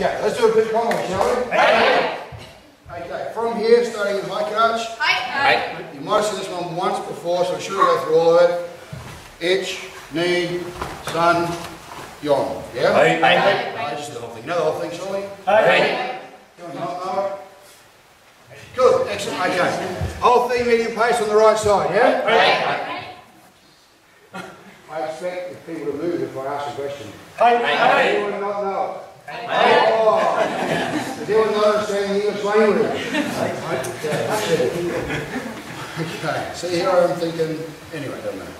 Okay, let's do a quick comment, shall we? Hey. Okay, from here, starting with my crutch. Hey. You might have seen this one once before, so I'm sure we'll go through all of it. Itch, knee, sun, yon. Yeah? Hey. Hey. Hey. Just do the whole thing. You know the whole thing, surely? Hey. Do you not know it? Good, excellent. Okay. Whole thing, medium pace on the right side, yeah? Hey. I expect the people to move if I ask a question. Hey, hey. Does anyone not know it? Hey. Hey. Oh. Does anyone not understand English language? Okay, that's it. Okay, so here I'm thinking, anyway, I don't know.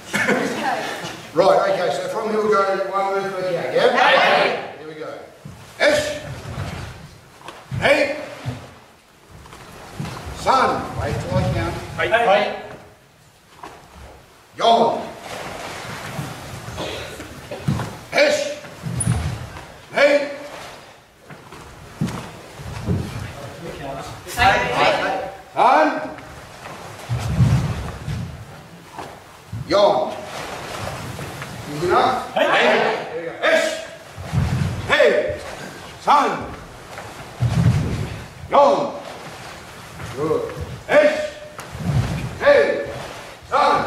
Right, okay, so from here we'll go one move per gang, yeah? Hey. Here we go. Ish. Hey. Sun. Wait till I count. Hey. Hey. Yon. Ish. Hey. Hey. On. Yawn. You know? Hey. Ish. Hey. Son. Yawn. Good. Ish. Hey. Son.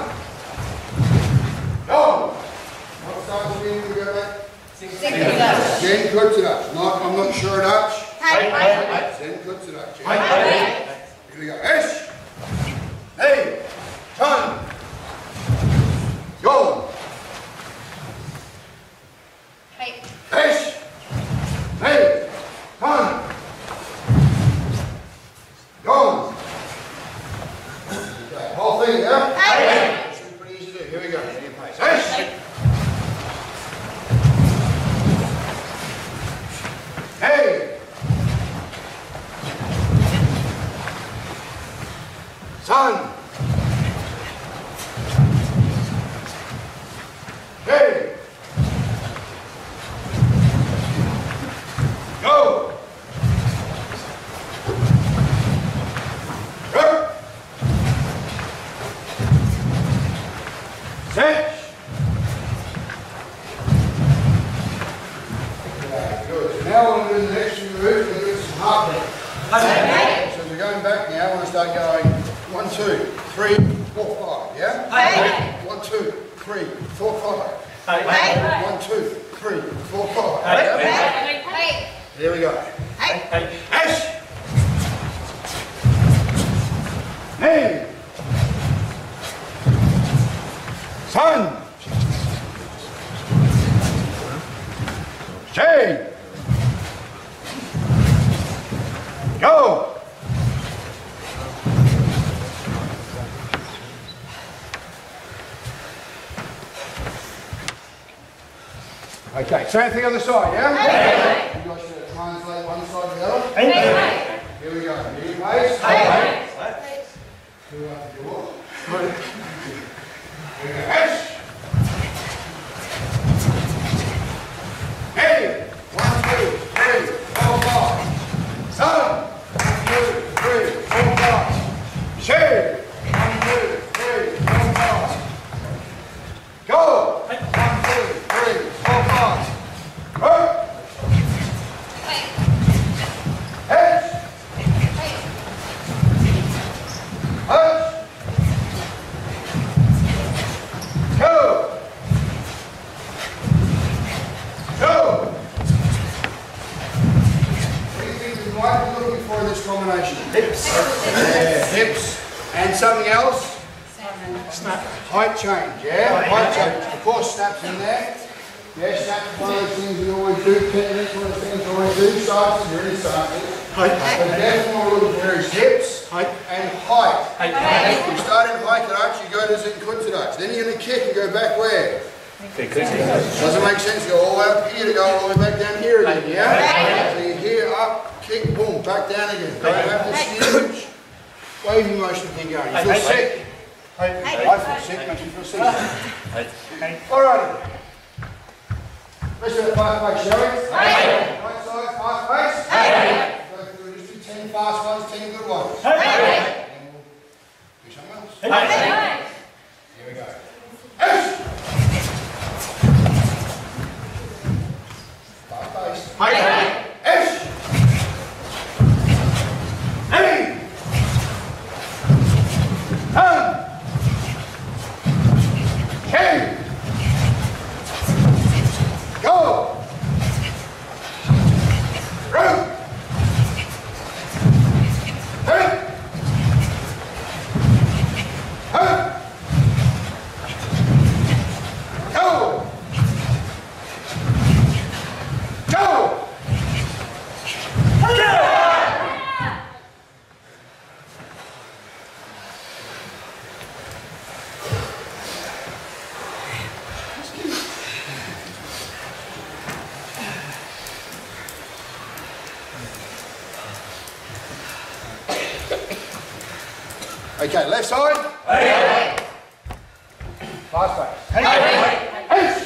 Yawn. Zenkutsu Dachi. Zenkutsu Dachi. I'm not sure Dutch. Zenkutsu Dachi. Here we go. Ish. Hey. Ton. Yo. Hey. Ish. Hey. Ton. Yo. Okay. Whole thing there. Hey. Should be pretty easy to do. Here we go. Ish. Hey! Sun! Hey! Go! Go! Set! Now we're going to do the next few moves, we're going to do some half moves. So we're going back now, I want to start going 1, 2, 3, 4, 5, yeah? Hey. 1, 2, 3, 4, 5. Hey. 1, 2, 3, 4, 5. Hey. Hey. Here we go. Hey. Hey. Ash. Hey. Sun. Shade. Go! Okay, same thing on the side, yeah? Hey. You guys should translate one side to the other. Hey. Hey. Here we go. New pace. Hey. Hey. Two out the door. Hey! 1, 2, 3, 4, 5. Seven. Shade! 1, 2, 3, 4, 5. Go! 1, 2, 3, 4, 5. Go! Hey! Hey! Go! Go! What do you think we might be looking for in this combination? Hips. Hips. And something else? Snap. Height change, yeah? Height change. Of course, snaps in there. Yeah, snaps one of those things we always do. That's one of the things we always do. Sides, you're in sides. But definitely what we're looking for is hips and height. You start in high karate, you go to Zenkutsu Dachi. Then you're going to kick and go back where? Doesn't make sense to go all out here to go all the way back down here again, yeah? So you're here, up, kick, boom, back down again. Go back this huge. Waving motion thing going. You feel sick? I feel sick, makes you feel sick. Alrighty. Let's do a fast pace, shall we? Right side, fast pace. So we'll just do 10 fast ones, 10 good ones. And we'll do something else. Here we go. Fast pace. Okay, left side. Hey. Last side. Hey. Hey. Hey.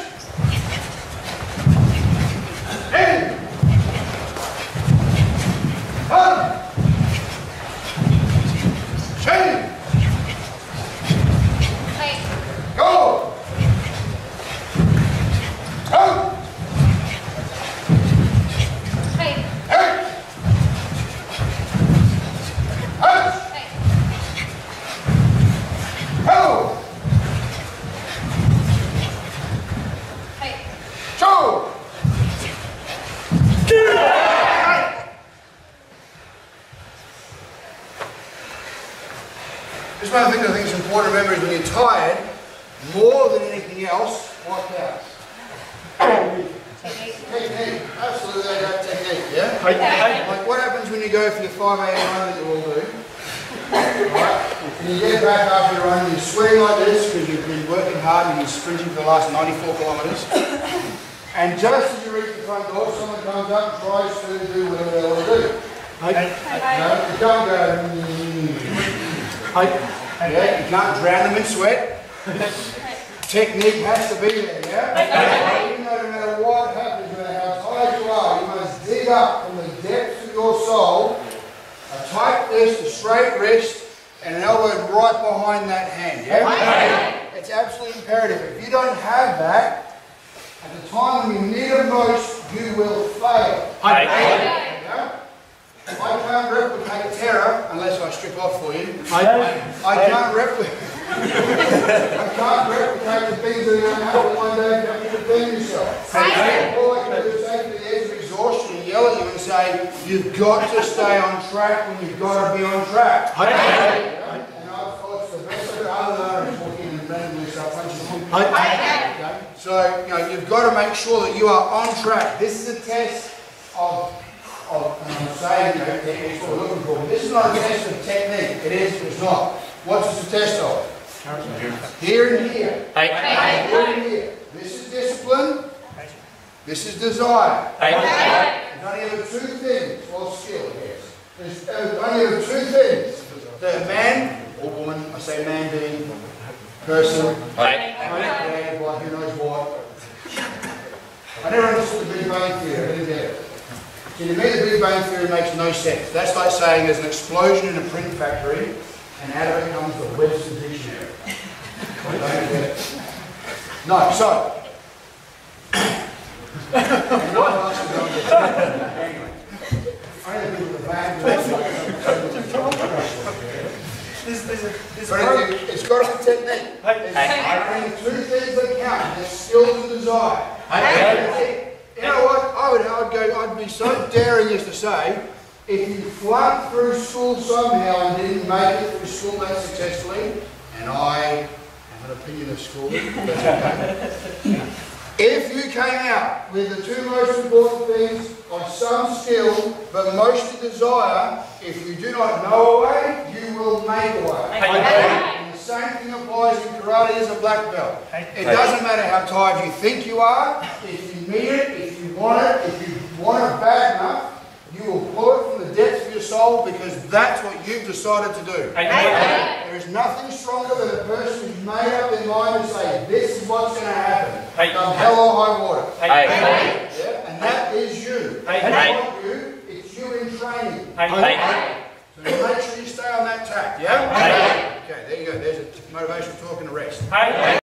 Just one thing I think is important to remember is when you're tired, more than anything else, what counts? Technique. Technique. Absolutely, they have technique, yeah? Okay. Like what happens when you go for your 5 AM run that you all do? Right? And you get back after your run, you're sweating like this because you've been working hard and you're sprinting for the last 94 kilometres. And just as you reach the front door, someone comes up and tries to do whatever they want to do. Okay. No, you don't go. Yeah, you can't drown them in sweat. Technique has to be there, yeah? Even though no matter what happens, no matter how tired you are, you must dig up from the depths of your soul a tight wrist, a straight wrist, and an elbow right behind that hand, yeah? It's absolutely imperative. If you don't have that, at the time you need it most, you will fail. Yeah? I can't replicate terror unless I strip off for you. I can't replicate the things that you don't have one day and you defend yourself. All I can do is take to the edge of exhaustion and yell at you and say, you've got to stay on track when you've got to be on track. And I've thought the best of it other than walking and randomly start punching them. So, you know, you've got to make sure that you are on track. This is a test of techniques we're looking for. This is not a test of technique. It is, it's not. What's this a test of? Here and here. Here and here. This is discipline. This is desire. There's only ever two things, or skill, yes. There's only ever two things that a man or woman, I say man being person, man, like who knows what. I never understood the Big Bang Theory, is there? So to me, the Big Bang Theory makes no sense. That's like saying there's an explosion in a print factory, and out of it comes the Webster's Dictionary. I don't get it. No, so. Anyway. I don't think it's a bad one. It's got a technique. I think two things that count. There's skills and desire. You know what? I'd be so daring as to say, if you flunked through school somehow and didn't make it through school that successfully, and I have an opinion of school, that's okay. If you came out with the two most important things of some skill, but mostly desire, if you do not know a way, you will make a way. And the same thing applies in karate as a black belt. It doesn't matter how tired you think you are, if you need it, if you want it bad enough, you will pull it from the depths of your soul because that's what you've decided to do. There is nothing stronger than a person who's made up in mind to say, this is what's going to happen. Come hell or high water. Yeah? And that is you. It's not you, it's you in training. So make sure you stay on that track. Yeah? Okay, there you go. There's a motivational talk and a rest.